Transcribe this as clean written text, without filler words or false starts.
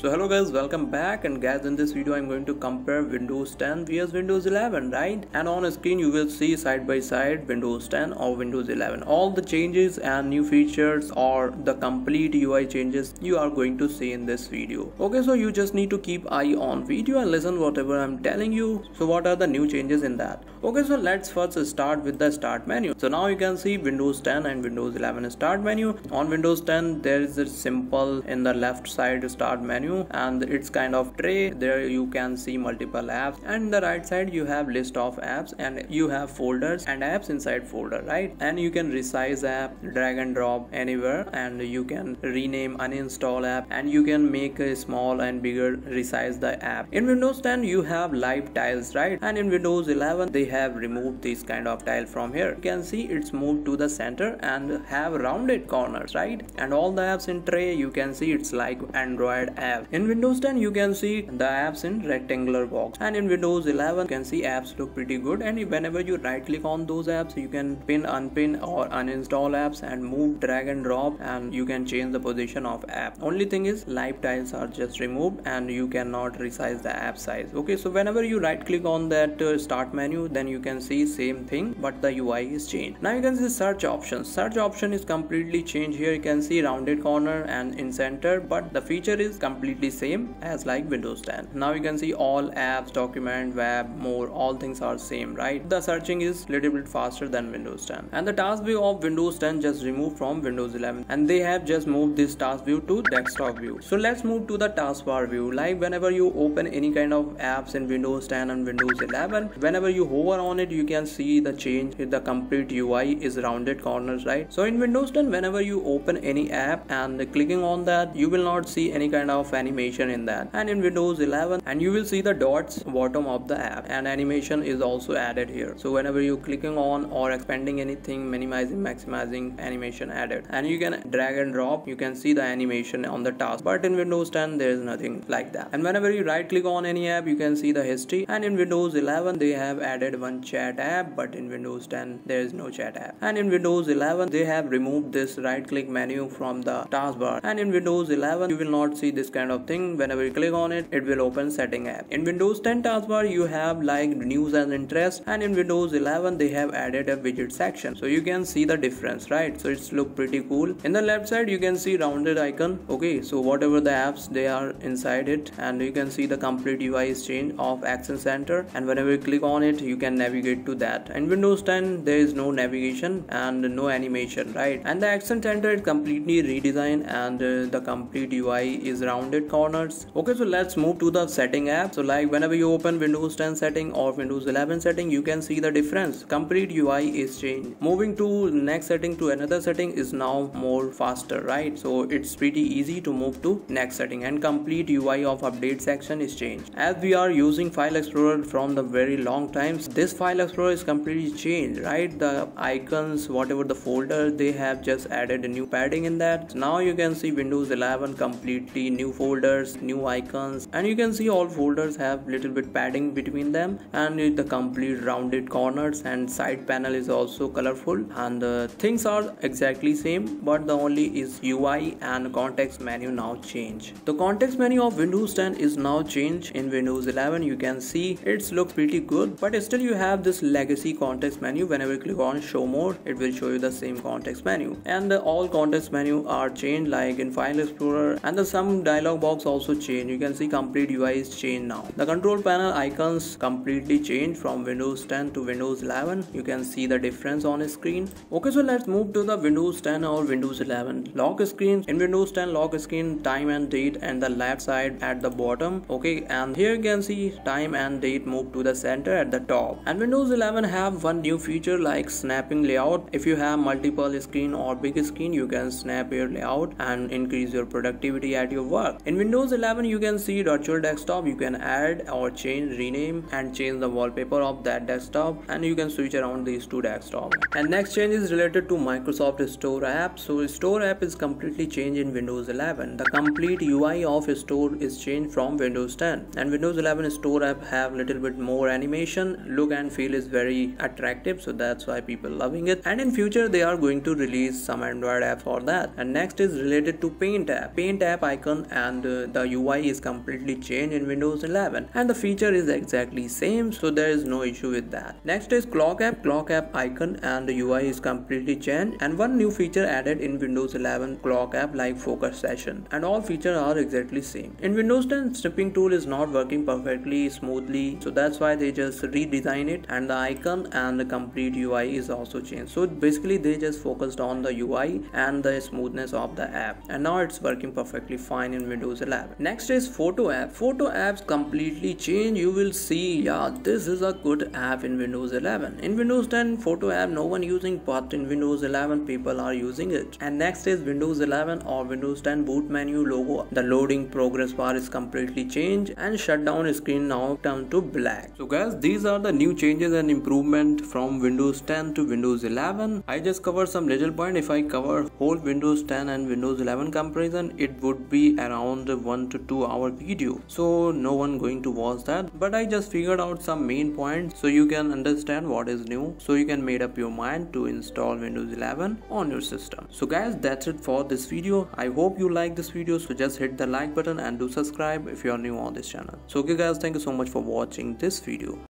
So hello guys, welcome back. And guys, in this video I'm going to compare Windows 10 vs Windows 11, right? And on screen you will see side by side Windows 10 or Windows 11. All the changes and new features or the complete UI changes you are going to see in this video. Okay, so you just need to keep eye on video and listen whatever I'm telling you. So what are the new changes in that? Okay, so let's first start with the start menu. So now you can see Windows 10 and Windows 11 start menu. On Windows 10 there is a simple in the left side start menu, and it's kind of tray. There you can see multiple apps, and the right side you have list of apps and you have folders and apps inside folder, right? And you can resize app, drag and drop anywhere, and you can rename, uninstall app, and you can make a small and bigger, resize the app. In Windows 10 you have live tiles, right? And in Windows 11 they have removed this kind of tile from here. You can see it's moved to the center and have rounded corners, right? And all the apps in tray, you can see it's like Android app. In Windows 10 you can see the apps in rectangular box, and in Windows 11 you can see apps look pretty good, and whenever you right click on those apps you can pin, unpin or uninstall apps and move, drag and drop, and you can change the position of app. Only thing is live tiles are just removed and you cannot resize the app size. Okay, so whenever you right click on that start menu, then you can see same thing but the UI is changed. Now you can see search options. Search option is completely changed. Here you can see rounded corner and in center, but the feature is completely same as like Windows 10. Now you can see all apps, document, web, more, all things are same, right? The searching is little bit faster than Windows 10. And the task view of Windows 10 just removed from Windows 11, and they have just moved this task view to desktop view. So let's move to the taskbar view. Like whenever you open any kind of apps in Windows 10 and Windows 11, whenever you hover on it you can see the change. The complete UI is rounded corners, right? So in Windows 10 whenever you open any app and clicking on that, you will not see any kind of animation in that. And in Windows 11 and you will see the dots bottom of the app, and animation is also added here. So whenever you clicking on or expanding anything, minimizing, maximizing, animation added, and you can drag and drop, you can see the animation on the task. But in Windows 10 there is nothing like that. And whenever you right click on any app you can see the history, and in Windows 11 they have added one chat app, but in Windows 10 there is no chat app. And in Windows 11 they have removed this right click menu from the taskbar, and in Windows 11 you will not see this kind of thing. Whenever you click on it, it will open setting app. In Windows 10 taskbar you have like news and interest, and in Windows 11 they have added a widget section, so you can see the difference, right? So it's look pretty cool. In the left side you can see rounded icon. Okay, so whatever the apps they are inside it, and you can see the complete UI is changed of action center, and whenever you click on it you can navigate to that. In Windows 10 there is no navigation and no animation, right? And the action center is completely redesigned, and the complete UI is rounded corners. Okay, so let's move to the setting app. So like whenever you open Windows 10 setting or Windows 11 setting you can see the difference. Complete UI is changed. Moving to next setting to another setting is now more faster, right? So it's pretty easy to move to next setting, and complete UI of update section is changed. As we are using File Explorer from the very long times, this File Explorer is completely changed, right? The icons, whatever the folder, they have just added a new padding in that. Now you can see Windows 11 completely new folders, new icons, and you can see all folders have little bit padding between them, and the complete rounded corners, and side panel is also colorful, and things are exactly same, but the only is UI and context menu now change. The context menu of Windows 10 is now changed. In Windows 11 you can see it's look pretty good, but still you have this legacy context menu. Whenever you click on show more, it will show you the same context menu, and all context menu are changed like in File Explorer, and the some dialogue box also changed. You can see complete UI is changed now. The control panel icons completely changed from Windows 10 to Windows 11. You can see the difference on screen. Okay, so let's move to the Windows 10 or Windows 11 lock screen. In Windows 10 lock screen, time and date and the left side at the bottom. Okay, and here you can see time and date moved to the center at the top. And Windows 11 have one new feature like snapping layout. If you have multiple screen or big screen, you can snap your layout and increase your productivity at your work. In Windows 11 you can see virtual desktop. You can add or change, rename and change the wallpaper of that desktop, and you can switch around these two desktops. And next change is related to Microsoft Store app. So Store app is completely changed in Windows 11. The complete UI of Store is changed from Windows 10, and Windows 11 Store app have little bit more animation. Look and feel is very attractive, so that's why people loving it, and in future they are going to release some Android app for that. And next is related to Paint app. Paint app icon and and the UI is completely changed in Windows 11 and the feature is exactly same, so there is no issue with that. Next is clock app icon, and the UI is completely changed and one new feature added in Windows 11 clock app like focus session, and all features are exactly same. In Windows 10 snipping tool is not working perfectly smoothly, so that's why they just redesign it, and the icon and the complete UI is also changed. So basically they just focused on the UI and the smoothness of the app, and now it's working perfectly fine in Windows 11. Next is photo apps completely changed. You will see, yeah, this is a good app in Windows 11. In Windows 10 photo app no one using, but in Windows 11 people are using it. And next is Windows 11 or Windows 10 boot menu logo. The loading progress bar is completely changed and shutdown screen now turned to black. So guys, these are the new changes and improvement from Windows 10 to Windows 11. I just covered some little point. If I cover whole Windows 10 and Windows 11 comparison, it would be around 1 to 2 hour video, so no one going to watch that, but I just figured out some main points so you can understand what is new, so you can made up your mind to install Windows 11 on your system. So guys, that's it for this video. I hope you like this video, so just hit the like button and do subscribe if you are new on this channel. So okay guys, thank you so much for watching this video.